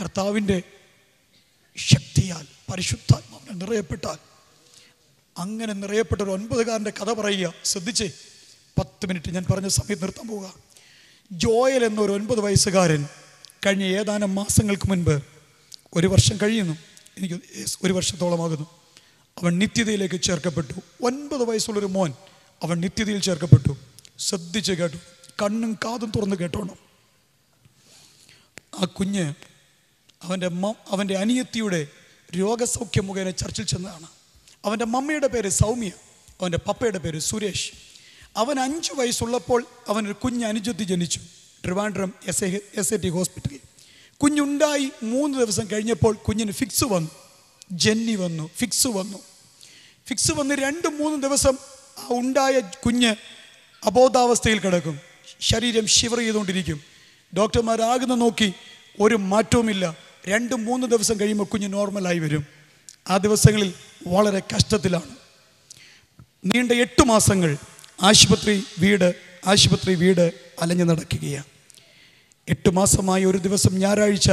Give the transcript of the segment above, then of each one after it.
കർത്താവിൻ്റെ ശക്തിയാൽ പരിശുദ്ധാത്മാവിനെ നിറയപ്പെട്ടാൽ. അങ്ങനെ നിറയപ്പെട്ട ഒരു 9-കാരൻ്റെ കഥ പറയുക, ശ്രദ്ധിച്ച്. 10 മിനിറ്റ് ഞാൻ പറഞ്ഞ സമയത്ത് നിർത്താൻ പോവുക. ജോയൽ എന്നൊരു 9 വയസ്സുകാരൻ കഴിഞ്ഞ ഏതാനും മാസങ്ങൾക്ക് മുൻപ്, 1 വർഷം കഴിയുന്നു, എനിക്ക് 1 വർഷത്തോളമാകുന്നു, അവൻ നിത്യതയിലേക്ക് ചേർക്കപ്പെട്ടു. 9 വയസ്സുള്ളൊരു മോൻ അവൻ നിത്യതയിൽ ചേർക്കപ്പെട്ടു. ശ്രദ്ധിച്ച് കേട്ടു, കണ്ണും കാതും തുറന്ന് കേട്ടോണം. ആ കുഞ്ഞ് അവൻ്റെ അനിയത്തിയുടെ രോഗസൗഖ്യം മുഖേന ചർച്ചിൽ ചെന്നതാണ്. അവൻ്റെ മമ്മിയുടെ പേര് സൗമ്യ, അവൻ്റെ പപ്പയുടെ പേര് സുരേഷ്. അവൻ 5 വയസ്സുള്ളപ്പോൾ അവനൊരു കുഞ്ഞ് അനുജത്തി ജനിച്ചു, ട്രിവാൻഡ്രം SAT ഹോസ്പിറ്റലിൽ. കുഞ്ഞുണ്ടായി 3 ദിവസം കഴിഞ്ഞപ്പോൾ കുഞ്ഞിന് ഫിക്സ് വന്നു. ജെന്നി വന്നു, ഫിക്സ് വന്നു. ഫിക്സ് വന്ന് 2-3 ദിവസം ആ ഉണ്ടായ കുഞ്ഞ് അബോധാവസ്ഥയിൽ കിടക്കും. ശരീരം ഷിവർ ചെയ്തുകൊണ്ടിരിക്കും. ഡോക്ടർമാരാകുന്ന നോക്കി, ഒരു മാറ്റവുമില്ല. 2-3 ദിവസം കഴിയുമ്പോൾ കുഞ്ഞ് നോർമലായി വരും. ആ ദിവസങ്ങളിൽ വളരെ കഷ്ടത്തിലാണ്. നീണ്ട 8 മാസങ്ങൾ ആശുപത്രി വീട് അലഞ്ഞു നടക്കുകയാണ്. 8 മാസമായി ഒരു ദിവസം ഞായറാഴ്ച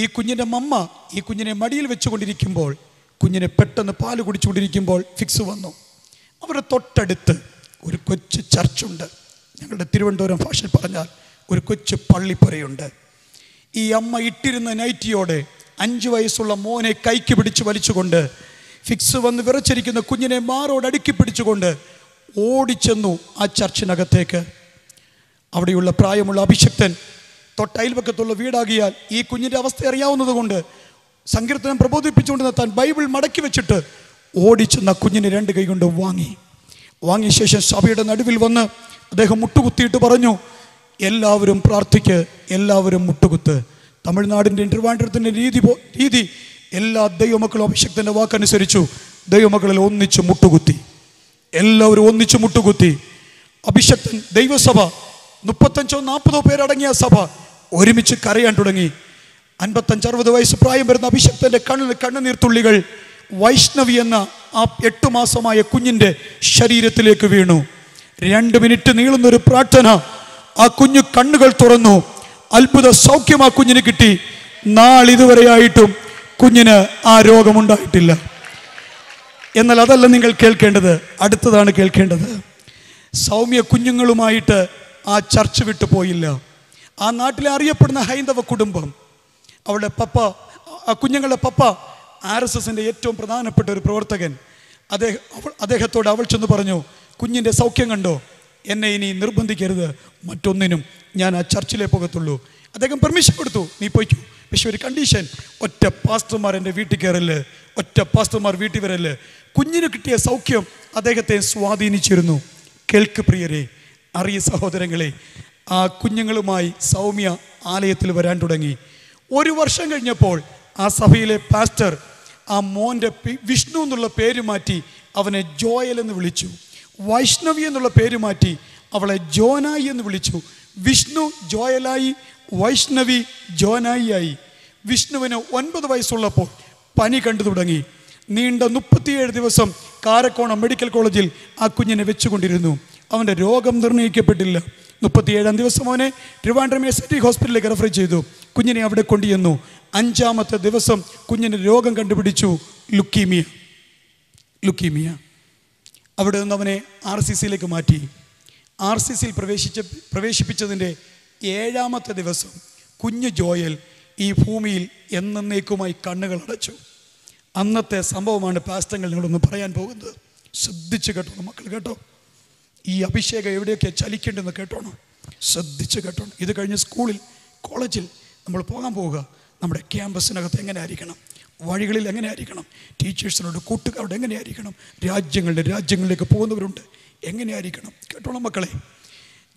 ഈ കുഞ്ഞിൻ്റെ മമ്മ ഈ കുഞ്ഞിനെ മടിയിൽ വെച്ചുകൊണ്ടിരിക്കുമ്പോൾ, കുഞ്ഞിനെ പെട്ടെന്ന് പാല് കുടിച്ചുകൊണ്ടിരിക്കുമ്പോൾ ഫിക്സ് വന്നു. അവരുടെ തൊട്ടടുത്ത് ഒരു കൊച്ചു ചർച്ചുണ്ട്. ഞങ്ങളുടെ തിരുവനന്തപുരം ഭാഷയിൽ പറഞ്ഞാൽ ഒരു കൊച്ചു പള്ളിപ്പുരയുണ്ട്. ഈ അമ്മ ഇട്ടിരുന്ന നൈറ്റിയോടെ 5 വയസ്സുള്ള മോനെ കൈക്ക് പിടിച്ച് വലിച്ചുകൊണ്ട്, ഫിക്സ് വന്ന് വിറച്ചിരിക്കുന്ന കുഞ്ഞിനെ മാറോട് അടുക്കി പിടിച്ചുകൊണ്ട് ഓടിച്ചെന്നു ആ ചർച്ചിനകത്തേക്ക്. അവിടെയുള്ള പ്രായമുള്ള അഭിഷക്തൻ, തൊട്ടയൽവക്കത്തുള്ള വീടാകിയാൽ ഈ കുഞ്ഞിൻ്റെ അവസ്ഥ അറിയാവുന്നത് കൊണ്ട് സങ്കീർത്തനം പ്രബോധിപ്പിച്ചുകൊണ്ട് നിർത്താൻ ബൈബിൾ മടക്കി വെച്ചിട്ട് ഓടിച്ചെന്ന കുഞ്ഞിനെ 2 കൈ കൊണ്ട് വാങ്ങിയ ശേഷം സഭയുടെ നടുവിൽ വന്ന് അദ്ദേഹം മുട്ടുകുത്തിയിട്ട് പറഞ്ഞു, എല്ലാവരും പ്രാർത്ഥിക്ക്, എല്ലാവരും മുട്ടുകുത്ത്. തമിഴ്നാടിൻ്റെ തിരുവാണ്ടത്തിൻ്റെ രീതി എല്ലാ ദൈവമക്കളും അഭിഷക്തൻ്റെ വാക്കനുസരിച്ചു ദൈവമക്കളിൽ ഒന്നിച്ച് മുട്ടുകുത്തി. എല്ലാവരും ഒന്നിച്ച് മുട്ടുകുത്തി. അഭിഷക്തൻ, ദൈവസഭ, 35-40 പേരടങ്ങിയ സഭ ഒരുമിച്ച് കരയാൻ തുടങ്ങി. 55-60 വയസ്സ് പ്രായം വരുന്ന അഭിഷക്തൻ്റെ കണ്ണുനീർത്തുള്ളികൾ വൈഷ്ണവി എന്ന ആ 8 മാസമായ കുഞ്ഞിൻ്റെ ശരീരത്തിലേക്ക് വീണു. 2 മിനിറ്റ് നീളുന്നൊരു പ്രാർത്ഥന. ആ കുഞ്ഞു കണ്ണുകൾ തുറന്നു. അത്ഭുത സൗഖ്യം ആ കുഞ്ഞിന് കിട്ടി. നാളിതുവരെയായിട്ടും കുഞ്ഞിന് ആ രോഗമുണ്ടായിട്ടില്ല. എന്നാൽ അതല്ല നിങ്ങൾ കേൾക്കേണ്ടത്, അടുത്തതാണ് കേൾക്കേണ്ടത്. സൗമ്യ കുഞ്ഞുങ്ങളുമായിട്ട് ആ ചർച്ച് വിട്ടു പോയില്ല. ആ നാട്ടിലെ അറിയപ്പെടുന്ന ഹൈന്ദവ കുടുംബം, അവളുടെ പപ്പ, ആ കുഞ്ഞുങ്ങളുടെ പപ്പ RSSൻ്റെ ഏറ്റവും പ്രധാനപ്പെട്ട ഒരു പ്രവർത്തകൻ. അദ്ദേഹത്തോട് അവൾ ചെന്ന് പറഞ്ഞു, കുഞ്ഞിൻ്റെ സൗഖ്യം കണ്ടോ, എന്നെ ഇനി നിർബന്ധിക്കരുത്, മറ്റൊന്നിനും ഞാൻ ആ ചർച്ചിലേ പോകത്തുള്ളൂ. അദ്ദേഹം പെർമിഷൻ കൊടുത്തു, നീ പോയിക്കൂ, പക്ഷെ ഒരു കണ്ടീഷൻ, ഒറ്റ പാസ്റ്റർമാർ എൻ്റെ വീട്ടിൽ കയറല്, ഒറ്റ പാസ്റ്റർമാർ വീട്ടിൽ വരല്. കുഞ്ഞിന് കിട്ടിയ സൗഖ്യം അദ്ദേഹത്തെ സ്വാധീനിച്ചിരുന്നു. കേൾക്ക് പ്രിയരെ, അറിയ സഹോദരങ്ങളെ, ആ കുഞ്ഞുങ്ങളുമായി സൗമ്യ ആലയത്തിൽ വരാൻ തുടങ്ങി. 1 വർഷം കഴിഞ്ഞപ്പോൾ ആ സഭയിലെ പാസ്റ്റർ ആ മോൻ്റെ വിഷ്ണു എന്നുള്ള പേര് മാറ്റി അവനെ ജോയൽ എന്ന് വിളിച്ചു. വൈഷ്ണവി എന്നുള്ള പേര് മാറ്റി അവളെ ജോനായി എന്ന് വിളിച്ചു. വിഷ്ണു ജോയലായി, വൈഷ്ണവി ജോനായി ആയി. വിഷ്ണുവിന് 9 വയസ്സുള്ളപ്പോൾ പനി കണ്ടു തുടങ്ങി. നീണ്ട 37 ദിവസം കാരക്കോണം മെഡിക്കൽ കോളേജിൽ ആ കുഞ്ഞിനെ വെച്ചുകൊണ്ടിരുന്നു. അവൻ്റെ രോഗം നിർണ്ണയിക്കപ്പെട്ടില്ല. 37-ാം ദിവസം അവനെ ട്രിവാൻഡ്രം SAT ഹോസ്പിറ്റലിലേക്ക് റെഫർ ചെയ്തു. കുഞ്ഞിനെ അവിടെ കൊണ്ടുചെന്നു. 5-ാമത്തെ ദിവസം കുഞ്ഞിൻ്റെ രോഗം കണ്ടുപിടിച്ചു, ലുക്കീമിയ. അവിടെ നിന്ന് അവനെ RCCയിലേക്ക് മാറ്റി. RCCയിൽ പ്രവേശിപ്പിച്ചതിൻ്റെ 7-ാമത്തെ ദിവസം കുഞ്ഞ് ജോയൽ ഈ ഭൂമിയിൽ എന്നേക്കുമായി കണ്ണുകൾ അടച്ചു. അന്നത്തെ സംഭവമാണ് പാസ്റ്റങ്ങൾ നിങ്ങളൊന്ന് പറയാൻ പോകുന്നത്. ശ്രദ്ധിച്ച് കേട്ടോണം മക്കൾ, കേട്ടോ. ഈ അഭിഷേകം എവിടെയൊക്കെ ചലിക്കേണ്ടെന്ന് കേട്ടോണം, ശ്രദ്ധിച്ച് കേട്ടോണം. ഇത് കഴിഞ്ഞ് സ്കൂളിൽ, കോളേജിൽ നമ്മൾ പോകാൻ പോവുക. നമ്മുടെ ക്യാമ്പസിനകത്ത് എങ്ങനെ ആയിരിക്കണം, വഴികളിൽ എങ്ങനെ ആയിരിക്കണം, ടീച്ചേഴ്സിനോട്, കൂട്ടുകാരോട് എങ്ങനെ ആയിരിക്കണം, രാജ്യങ്ങളിലേക്ക് പോകുന്നവരുണ്ട് എങ്ങനെ ആയിരിക്കണം, കേട്ടോണം മക്കളെ.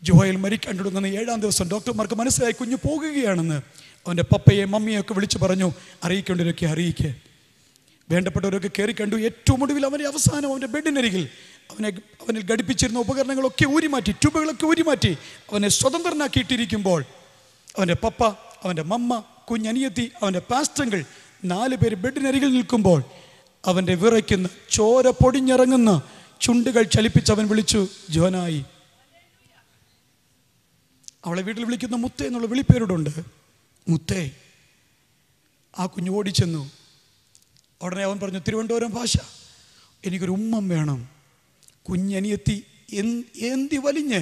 ജോയൽ മരിക്കാൻ തുടങ്ങുന്ന 7-ാം ദിവസം ഡോക്ടർമാർക്ക് മനസ്സിലായി കുഞ്ഞ് പോകുകയാണെന്ന്. അവൻ്റെ പപ്പയെ, മമ്മിയൊക്കെ വിളിച്ച് പറഞ്ഞു, അറിയിക്കേണ്ടവരൊക്കെ അറിയിക്കുക. വേണ്ടപ്പെട്ടവരൊക്കെ കയറി കണ്ടു. ഏറ്റവും ഒടുവിൽ അവൻ്റെ അവസാനം അവൻ്റെ ബെഡിനരികിൽ അവനിൽ ഘടിപ്പിച്ചിരുന്ന ഉപകരണങ്ങളൊക്കെ ഊരിമാറ്റി, ട്യൂബുകളൊക്കെ ഊരിമാറ്റി അവനെ സ്വതന്ത്രനാക്കിയിട്ടിരിക്കുമ്പോൾ അവൻ്റെ പപ്പ, അവൻ്റെ മമ്മ, കുഞ്ഞനിയത്തി, അവൻ്റെ പാസ്റ്റങ്ങൾ 4 പേര് ബെഡിനരികിൽ നിൽക്കുമ്പോൾ അവൻ്റെ വിറയ്ക്കുന്ന, ചോര പൊടിഞ്ഞിറങ്ങുന്ന ചുണ്ടുകൾ ചലിപ്പിച്ച് അവൻ വിളിച്ചു, ജോനായി. അവളെ വീട്ടിൽ വിളിക്കുന്ന മുത്ത എന്നുള്ള വിളിപ്പേരോടുണ്ട്. മുത്തേ, ആ കുഞ്ഞു ഓടിച്ചെന്നു. ഉടനെ അവൻ പറഞ്ഞു, തിരുവനന്തപുരം ഭാഷ, എനിക്കൊരു ഉമ്മം വേണം. കുഞ്ഞനിയെത്തി എന്തി വലിഞ്ഞ്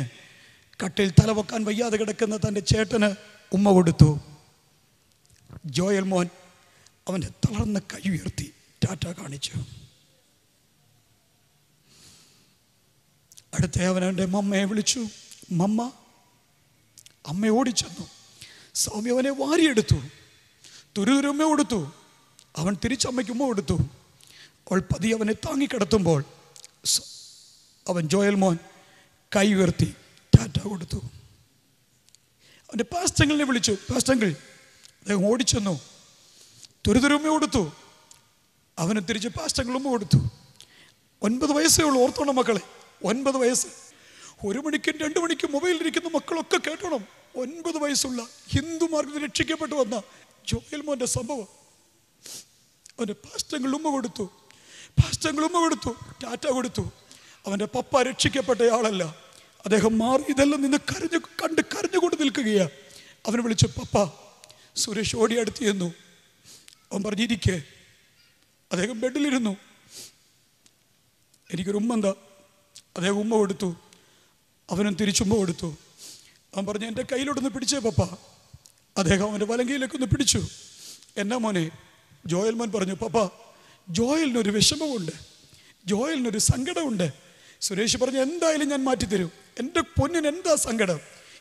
കട്ടിൽ തലവെക്കാൻ വയ്യാതെ കിടക്കുന്ന തൻ്റെ ചേട്ടന് ഉമ്മ കൊടുത്തു. ജോയൽ മോൻ അവൻ്റെ തളർന്ന കൈ ഉയർത്തി ടാറ്റ കാണിച്ചു. അടുത്ത അവനവൻ്റെ മമ്മയെ വിളിച്ചു. മമ്മ, അമ്മ ഓടിച്ചെന്നു. സൗമ്യ അവനെ വാരിയെടുത്തു, തുരുതുരുമ്മ കൊടുത്തു. അവൻ തിരിച്ചമ്മയ്ക്ക് ഉമ്മ കൊടുത്തു. അവൾ പതി അവനെ താങ്ങിക്കിടത്തുമ്പോൾ അവൻ ജോയൽ മോൻ കൈ ഉയർത്തി ടാറ്റ കൊടുത്തു. അവൻ്റെ പാസ്റ്റങ്കിളിനെ വിളിച്ചു. പാസ്റ്റങ്കിൾ, അദ്ദേഹം ഓടിച്ചെന്നു, തുരുതുരുമ്മ കൊടുത്തു. അവന് തിരിച്ച് പാസ്റ്റങ്കിൾ ഉമ്മ കൊടുത്തു. 9 വയസ്സേ ഉള്ളൂ. ഓർത്തോണം മക്കളെ, 9 വയസ്സ്. 1 മണിക്കും 2 മണിക്കും മൊബൈലിലിരിക്കുന്ന മക്കളൊക്കെ കേട്ടോണം. 9 വയസ്സുള്ള ഹിന്ദു മാർഗത്തിൽ രക്ഷിക്കപ്പെട്ടു വന്ന ജോയൽ മോൻ്റെ സംഭവം. അവൻ്റെ പാസ്റ്റങ്കിൾ ഉമ്മ കൊടുത്തു, പാസ്റ്റങ്കിൾ ഉമ്മ കൊടുത്തു, ടാറ്റ കൊടുത്തു. അവൻ്റെ പപ്പ രക്ഷിക്കപ്പെട്ടയാളല്ല, അദ്ദേഹം മാറി. ഇതെല്ലാം നിന്ന് കരഞ്ഞുകൊണ്ട് നിൽക്കുകയാണ്. അവനെ വിളിച്ചു, പപ്പ. സുരേഷ് ഓടി അടുത്ത് ചെന്നു. അവൻ പറഞ്ഞിരിക്കെ, അദ്ദേഹം ബെഡിലിരുന്നു. എനിക്കൊരു ഉമ്മ എന്താ. അദ്ദേഹം ഉമ്മ കൊടുത്തു, അവനും തിരിച്ചുമ്മ കൊടുത്തു. അവൻ പറഞ്ഞു, എൻ്റെ കയ്യിലോട്ടൊന്ന് പിടിച്ചേ പപ്പ. അദ്ദേഹം അവൻ്റെ വലങ്കയിലേക്കൊന്ന് പിടിച്ചു. എന്നാ മോനെ? ജോയൽ മോൻ പറഞ്ഞു, പപ്പ, ജോയലിനൊരു വിഷമമുണ്ട്, ജോയലിനൊരു സങ്കടമുണ്ട്. സുരേഷ് പറഞ്ഞു, എന്തായാലും ഞാൻ മാറ്റിത്തരും. എൻ്റെ പൊന്നിന് എന്താ സങ്കടം,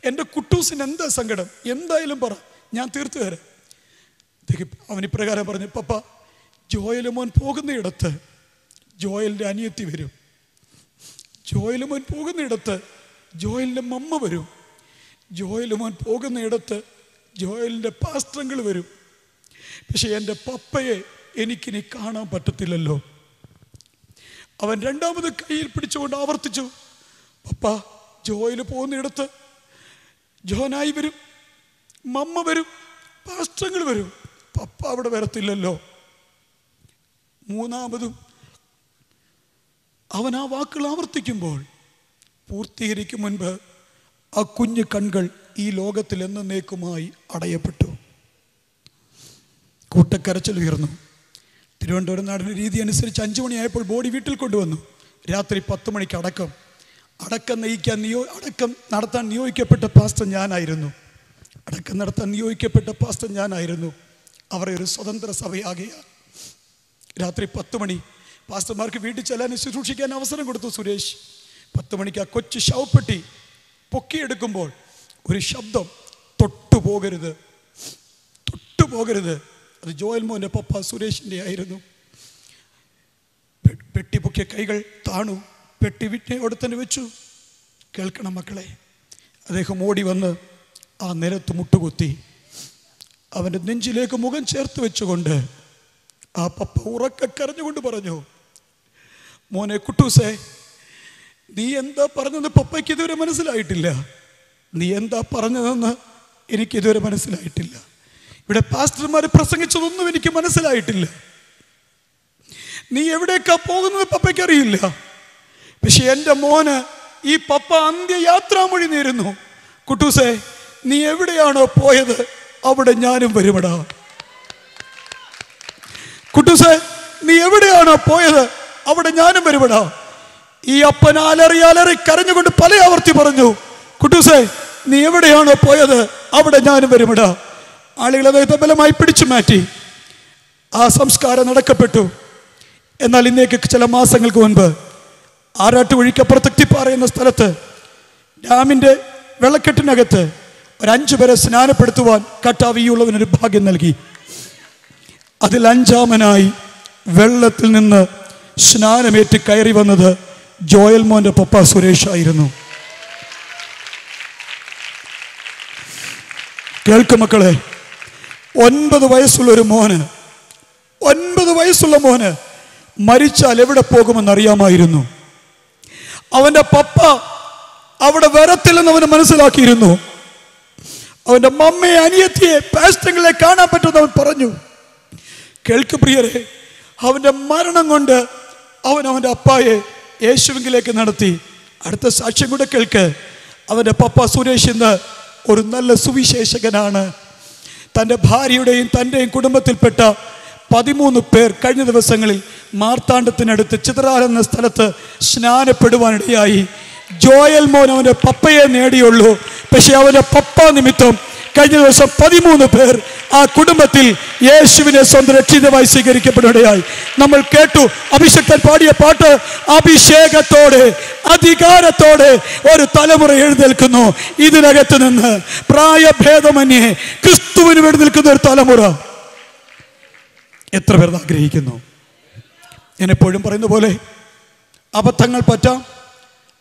എൻ്റെ കുട്ടൂസിന് എന്താ സങ്കടം, എന്തായാലും പറ, ഞാൻ തീർത്തു തരാം. അവനിപ്രകാരം പറഞ്ഞു, പപ്പ, ജോയൽ മോൻ പോകുന്നയിടത്ത് ജോയലിൻ്റെ അനിയത്തി വരും, ജോയൽ മോൻ പോകുന്നയിടത്ത് ജോയലിൻ്റെ മമ്മ വരും, ജോയൽ മോൻ പോകുന്നയിടത്ത് ജോയലിൻ്റെ പാസ്ത്രങ്ങൾ വരും. പക്ഷേ എൻ്റെ പപ്പയെ എനിക്കിനി കാണാൻ പറ്റത്തില്ലല്ലോ. അവൻ രണ്ടാമത് കയ്യിൽ പിടിച്ചുകൊണ്ട് ആവർത്തിച്ചു, പപ്പ, ജോയൽ പോകുന്നിടത്ത് ജോനായി വരും, മമ്മ വരും, പാസ്ത്രങ്ങൾ വരും, പപ്പ അവിടെ വരത്തില്ലല്ലോ. മൂന്നാമതും അവൻ ആ വാക്കുകൾ ആവർത്തിക്കുമ്പോൾ പൂർത്തീകരിക്കും മുൻപ് ആ കുഞ്ഞു കൺകൾ ഈ ലോകത്തിൽ എന്നേക്കുമായി അടയപ്പെട്ടു. കൂട്ടക്കരച്ചിൽ ഉയർന്നു. തിരുവനന്തപുരം നാടിൻ്റെ രീതി അനുസരിച്ച് 5 മണിയായപ്പോൾ ബോഡി വീട്ടിൽ കൊണ്ടുവന്നു. രാത്രി 10 മണിക്ക് അടക്കം നടത്താൻ നിയോഗിക്കപ്പെട്ട പാസ്റ്റർ ഞാനായിരുന്നു. അവരെ ഒരു സ്വതന്ത്ര സഭയാകയാൽ രാത്രി 10 മണി പാസ്റ്റർമാർക്ക് വീട്ടിൽ ചെല്ലാൻ ശുശ്രൂഷിക്കാൻ അവസരം കൊടുത്തു സുരേഷ്. 10 മണിക്ക് ആ കൊച്ചു ശവപ്പെട്ടി പൊക്കിയെടുക്കുമ്പോൾ ഒരു ശബ്ദം, തൊട്ടുപോകരുത്, തൊട്ടുപോകരുത്. അത് ജോയൽ മോൻ്റെ പപ്പ സുരേഷിൻ്റെ ആയിരുന്നു. പെട്ടി പൊക്കിയ കൈകൾ താണു. പെട്ടി വീട്ടിനോട് തന്നെ വെച്ചു. കേൾക്കണം മക്കളെ, അദ്ദേഹം ഓടി വന്ന് ആ നിലത്ത് മുട്ടുകുത്തി അവൻ്റെ നെഞ്ചിലേക്ക് മുഖം ചേർത്ത് വെച്ചുകൊണ്ട് ആ പപ്പ ഉറക്കെ കരഞ്ഞുകൊണ്ട് പറഞ്ഞു, മോനെ കുട്ടൂസേ, നീ എന്താ പറഞ്ഞത് പപ്പയ്ക്ക് ഇതുവരെ മനസ്സിലായിട്ടില്ല, നീ എന്താ പറഞ്ഞതെന്ന് എനിക്കിതുവരെ മനസ്സിലായിട്ടില്ല, ഇവിടെ പാസ്റ്റർമാർ പ്രസംഗിച്ചതൊന്നും എനിക്ക് മനസ്സിലായിട്ടില്ല, നീ എവിടേക്കാ പോകുന്നത് പപ്പയ്ക്കറിയില്ല. പക്ഷെ എൻ്റെ മോന് ഈ പപ്പ അന്ത്യയാത്രാമൊഴി നേരുന്നു, കുട്ടൂസേ, നീ എവിടെയാണോ പോയത് അവിടെ ഞാനും വരുമടാ. കുട്ടൂസേ, നീ എവിടെയാണോ പോയത് അവിടെ ഞാനും വരുമടാ. ഈ അപ്പൻ അലറി അലറി കരഞ്ഞുകൊണ്ട് പല ആവർത്തി പറഞ്ഞു, കുട്ടൂസേ, നീ എവിടെയാണോ പോയത് അവിടെ ഞാനും വരുമടാ. ആളുകൾ അദ്ദേഹത്തെ ബലമായി പിടിച്ചു മാറ്റി. ആ സംസ്കാരം നടക്കപ്പെട്ടു. എന്നാൽ ഇന്നേക്ക് ചില മാസങ്ങൾക്ക് മുൻപ് ആറാട്ടുവഴിക്കപ്പുറത്ത് തിപ്പാറ എന്ന സ്ഥലത്ത് ഡാമിൻ്റെ വെള്ളക്കെട്ടിനകത്ത് 5 പേരെ സ്നാനപ്പെടുത്തുവാൻ കട്ടാവിയുള്ളവനൊരു ഭാഗ്യം നൽകി. അതിൽ 5-മനായി വെള്ളത്തിൽ നിന്ന് സ്നാനമേറ്റ് കയറി വന്നത് ജോയൽ മോൻ്റെ പപ്പ സുരേഷ് ആയിരുന്നു. കേൾക്കും മക്കളെ, 9 വയസ്സുള്ള മോന് മരിച്ചാൽ എവിടെ പോകുമെന്നറിയാമായിരുന്നു. അവൻ്റെ പപ്പ അവിടെ വരത്തില്ലെന്ന് അവന് മനസ്സിലാക്കിയിരുന്നു. അവൻ്റെ മമ്മയെ, അനിയത്തിയെ, പാസ്റ്ററിനെ കാണാൻ പറ്റുമെന്ന് അവൻ പറഞ്ഞു. കേൾക്കു പ്രിയരെ, അവൻ്റെ മരണം കൊണ്ട് അവൻ അവൻ്റെ അപ്പായെ യേശുവിലേക്ക് നടത്തി. അടുത്ത സാക്ഷ്യം കൂടെ കേൾക്ക്. അവൻ്റെ പപ്പ സുരേഷ് ഇന്ന് ഒരു നല്ല സുവിശേഷകനാണ്. തൻ്റെ ഭാര്യയുടെയും തൻ്റെയും കുടുംബത്തിൽപ്പെട്ട 13 പേർ കഴിഞ്ഞ ദിവസങ്ങളിൽ മാർത്താണ്ഡത്തിനടുത്ത് ചിതറാൽ എന്ന സ്ഥലത്ത് സ്നാനപ്പെടുവാനിടയായി. ജോയൽ മോൻ അവൻ്റെ പപ്പയെ നേടിയുള്ളൂ, പക്ഷേ അവൻ്റെ പപ്പ നിമിത്തം കഴിഞ്ഞ ദിവസം 13 പേർ ആ കുടുംബത്തിൽ യേശുവിനെ സ്വന്തം രക്ഷിതമായി സ്വീകരിക്കപ്പെടുകയായി. നമ്മൾ കേട്ടു അഭിഷക്തൻ പാടിയ പാട്ട്, അഭിഷേകത്തോടെ അധികാരത്തോടെ ഒരു തലമുറ എഴുന്നേൽക്കുന്നു. ഇതിനകത്ത് നിന്ന് പ്രായഭേദമന്യേ ക്രിസ്തുവിന് എഴുന്നേൽക്കുന്ന ഒരു തലമുറ എത്ര പേർ ആഗ്രഹിക്കുന്നു? ഞാൻ എപ്പോഴും പറയുന്ന പോലെ അബദ്ധങ്ങൾ പറ്റാം,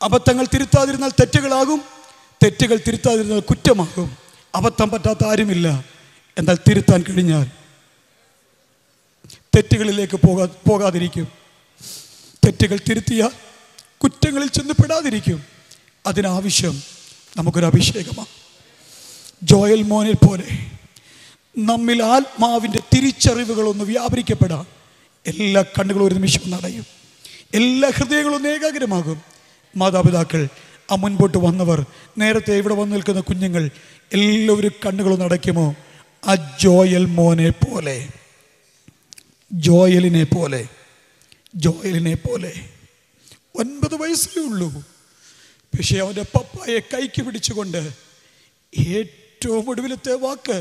അബദ്ധങ്ങൾ തിരുത്താതിരുന്നാൽ തെറ്റുകളാകും, തെറ്റുകൾ തിരുത്താതിരുന്നാൽ കുറ്റമാകും. അബദ്ധം പറ്റാത്ത ആരുമില്ല. എന്നാൽ തിരുത്താൻ കഴിഞ്ഞാൽ തെറ്റുകളിലേക്ക് പോകാതിരിക്കും, തെറ്റുകൾ തിരുത്തിയാൽ കുറ്റങ്ങളിൽ ചെന്നപ്പെടാതിരിക്കും. അതിനാവശ്യം നമുക്കൊരു അഭിഷേകമാണ്. ജോയൽ മോനെ പോലെ നമ്മിൽ ആത്മാവിൻ്റെ തിരിച്ചറിവുകളൊന്ന് വ്യാപരിക്കപ്പെടാം. എല്ലാ കണ്ണുകളും ഒരു നിമിഷം നടയും, എല്ലാ ഹൃദയങ്ങളും ഏകാഗ്രമാകും. മാതാപിതാക്കൾ, ആ മുൻപോട്ട് വന്നവർ, നേരത്തെ ഇവിടെ വന്നു നിൽക്കുന്ന കുഞ്ഞുങ്ങൾ, എല്ലാവരും കണ്ണുകളും അടയ്ക്കുമോ? ആ ജോയൽ മോനെ പോലെ, ജോയലിനെ പോലെ, ജോയലിനെ പോലെ. 9 വയസ്സേ ഉള്ളൂ, പക്ഷേ അവൻ്റെ പപ്പായെ കൈക്ക് പിടിച്ചുകൊണ്ട് ഏറ്റവും ഒടുവിലത്തെ വാക്ക്,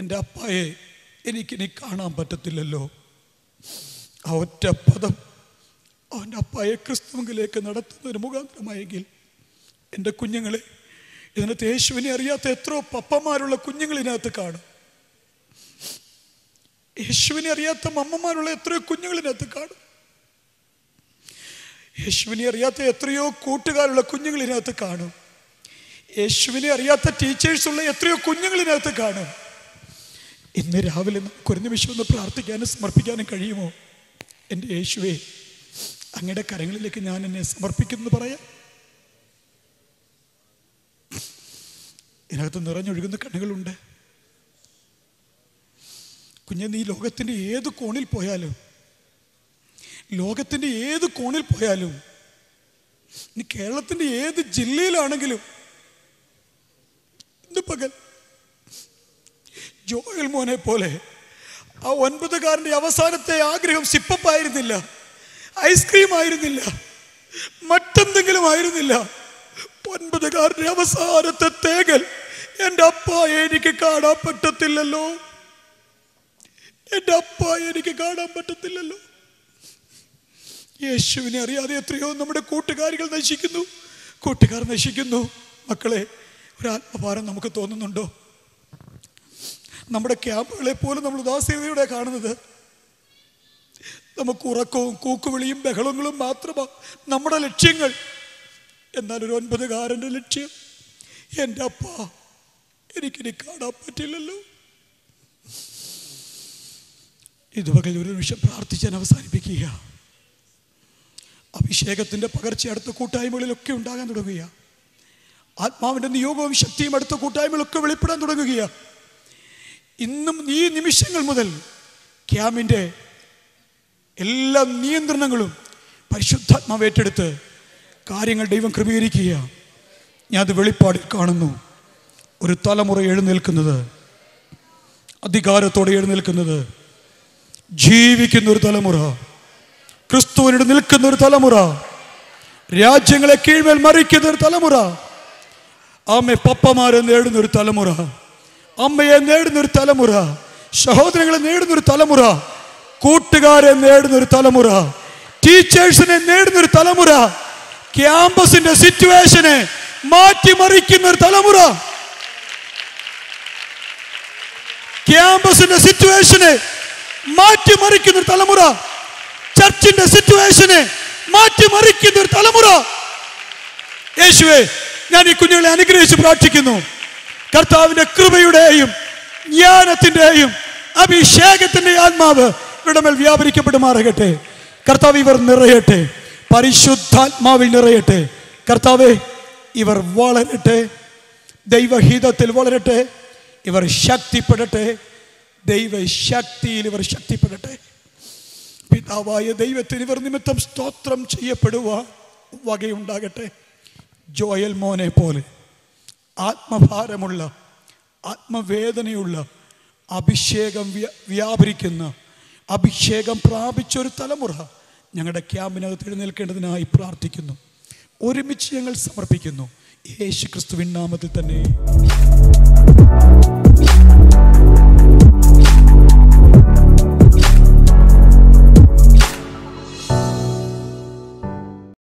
എൻ്റെ അപ്പായെ എനിക്കിനി കാണാൻ പറ്റത്തില്ലല്ലോ. ആ ഒറ്റ പദം അവൻ്റെ അപ്പായെ ക്രിസ്തുവിലേക്ക് നടത്തുന്നതിന് മുഖാന്തരമായെങ്കിൽ എൻ്റെ കുഞ്ഞുങ്ങളെ, ഇതിനകത്ത് യേശുവിനെ അറിയാത്ത എത്രയോ പപ്പമാരുള്ള കുഞ്ഞുങ്ങളിനകത്ത് കാണും. യേശുവിനെ അറിയാത്ത അമ്മമാരുള്ള എത്രയോ കുഞ്ഞുങ്ങളിനകത്ത് കാണും. യേശുവിനെ അറിയാത്ത എത്രയോ കൂട്ടുകാരുള്ള കുഞ്ഞുങ്ങളിനകത്ത് കാണും. യേശുവിനെ അറിയാത്ത ടീച്ചേഴ്സുള്ള എത്രയോ കുഞ്ഞുങ്ങളിനകത്ത് കാണും. ഇന്ന് രാവിലെ നമുക്കൊരു നിമിഷം ഒന്ന് പ്രാർത്ഥിക്കാനും സമർപ്പിക്കാനും കഴിയുമോ? എൻ്റെ യേശുവേ, അങ്ങയുടെ കരങ്ങളിലേക്ക് ഞാൻ എന്നെ സമർപ്പിക്കുമെന്ന് പറയാം. ഇതിനകത്ത് നിറഞ്ഞൊഴുകുന്ന കണ്ണുകളുണ്ട്. കുഞ്ഞെ, നീ ലോകത്തിൻ്റെ ഏത് കോണിൽ പോയാലും, ലോകത്തിൻ്റെ ഏത് കോണിൽ പോയാലും, നീ കേരളത്തിൻ്റെ ഏത് ജില്ലയിലാണെങ്കിലും, ഇന്ന് പകൽ ജോയൽ മോനെ പോലെ ആ 9-കാരൻ്റെ അവസാനത്തെ ആഗ്രഹം സിപ്പപ്പായിരുന്നില്ല, ഐസ്ക്രീം ആയിരുന്നില്ല, മറ്റെന്തെങ്കിലും ആയിരുന്നില്ല. 9-കാരൻ്റെ അവസാനത്തെ തേകൽ, എൻ്റെ അപ്പായെ എനിക്ക് കാണാൻ പറ്റത്തില്ലല്ലോ, എൻ്റെ അപ്പായെ എനിക്ക് കാണാൻ പറ്റത്തില്ലല്ലോ. യേശുവിനെ അറിയാതെ എത്രയോ നമ്മുടെ കൂട്ടുകാരികൾ നശിക്കുന്നു, കൂട്ടുകാർ നശിക്കുന്നു. മക്കളെ, ഒരാത്മഭാരം നമുക്ക് തോന്നുന്നുണ്ടോ? നമ്മുടെ ക്യാമ്പുകളെ പോലും നമ്മൾ ഉദാസീനതയോടെ കാണുന്നത്. നമുക്ക് ഉറക്കവും കൂക്കുവിളിയും ബഹളങ്ങളും മാത്രമാണ് നമ്മുടെ ലക്ഷ്യങ്ങൾ. എന്നാൽ ഒരു 9-കാരൻ്റെ ലക്ഷ്യം, എൻ്റെ അപ്പാ എനിക്കിനി കാണാൻ പറ്റില്ലല്ലോ. ഇതുവകയിൽ ഒരു നിമിഷം പ്രാർത്ഥിച്ചാൽ അവസാനിപ്പിക്കുക. അഭിഷേകത്തിൻ്റെ പകർച്ച അടുത്ത കൂട്ടായ്മകളിലൊക്കെ ഉണ്ടാകാൻ തുടങ്ങുക. ആത്മാവിൻ്റെ നിയോഗവും ശക്തിയും അടുത്ത കൂട്ടായ്മകളൊക്കെ വെളിപ്പെടാൻ തുടങ്ങുക. ഇന്നും ഈ നിമിഷങ്ങൾ മുതൽ ക്യാമ്പിൻ്റെ എല്ലാ നിയന്ത്രണങ്ങളും പരിശുദ്ധാത്മാവ് ഏറ്റെടുത്ത് കാര്യങ്ങൾ ദൈവം ക്രമീകരിക്കുക. ഞാൻ അത് വെളിപ്പാടിൽ കാണുന്നു. ഒരു തലമുറ എഴുന്നേൽക്കുന്നത്, അധികാരത്തോടെ എഴുന്നേൽക്കുന്നത്, ജീവിക്കുന്ന ഒരു തലമുറ, ക്രിസ്തുവിനോട് നിൽക്കുന്ന ഒരു തലമുറ, രാജ്യങ്ങളെ കീഴ്മേൽ മറിക്കുന്ന ഒരു തലമുറ, ആമേ പപ്പമാരെ നേടുന്ന ഒരു തലമുറ, അമ്മയെ നേടുന്നൊരു തലമുറ, സഹോദരങ്ങളെ നേടുന്നൊരു തലമുറ, കൂട്ടുകാരെ നേടുന്നൊരു തലമുറ, ടീച്ചേഴ്സിനെ നേടുന്നൊരു തലമുറ, ക്യാമ്പസിന്റെ സിറ്റുവേഷനെ മാറ്റിമറിക്കുന്നൊരു തലമുറ, ക്യാമ്പസിന്റെ സിറ്റുവേഷനെ മാറ്റിമറിക്കുന്നൊരു തലമുറ, ചർച്ചിന്റെ സിറ്റുവേഷനെ മാറ്റിമറിക്കുന്നൊരു തലമുറ. യേശുവേ, ഞാൻ ഈ കുഞ്ഞുങ്ങളെ അനുഗ്രഹിച്ച് പ്രാർത്ഥിക്കുന്നു. കർത്താവിന്റെ കൃപയുടെയും ജ്ഞാനത്തിൻ്റെയും അഭിഷേകത്തിൻ്റെ ആത്മാവ് ഇവരുടെ മേൽ വ്യാപരിക്കപ്പെടുമാറാകട്ടെ. കർത്താവ്, ഇവർ നിറയട്ടെ, പരിശുദ്ധാത്മാവിൽ നിറയട്ടെ. കർത്താവേ, ഇവർ വളരട്ടെ, ദൈവഹിതത്തിൽ വളരട്ടെ, ഇവർ ശക്തിപ്പെടട്ടെ, ദൈവശക്തിയിൽ ഇവർ ശക്തിപ്പെടട്ടെ. പിതാവായ ദൈവത്തിന് ഇവർ നിമിത്തം സ്തോത്രം ചെയ്യപ്പെടുവാൻ വകയുണ്ടാകട്ടെ. ജോയൽ മോനെ പോലെ ആത്മഭാരമുള്ള, ആത്മവേദനയുള്ള, അഭിഷേകം വ്യാപരിക്കുന്ന അഭിഷേകം പ്രാപിച്ചൊരു തലമുറ ഞങ്ങളുടെ ക്യാമ്പിനകത്ത് എഴുന്നേൽക്കേണ്ടതിനായി പ്രാർത്ഥിക്കുന്നു. ഒരുമിച്ച് ഞങ്ങൾ സമർപ്പിക്കുന്നു യേശു ക്രിസ്തുവിൻ നാമത്തിൽ തന്നെ.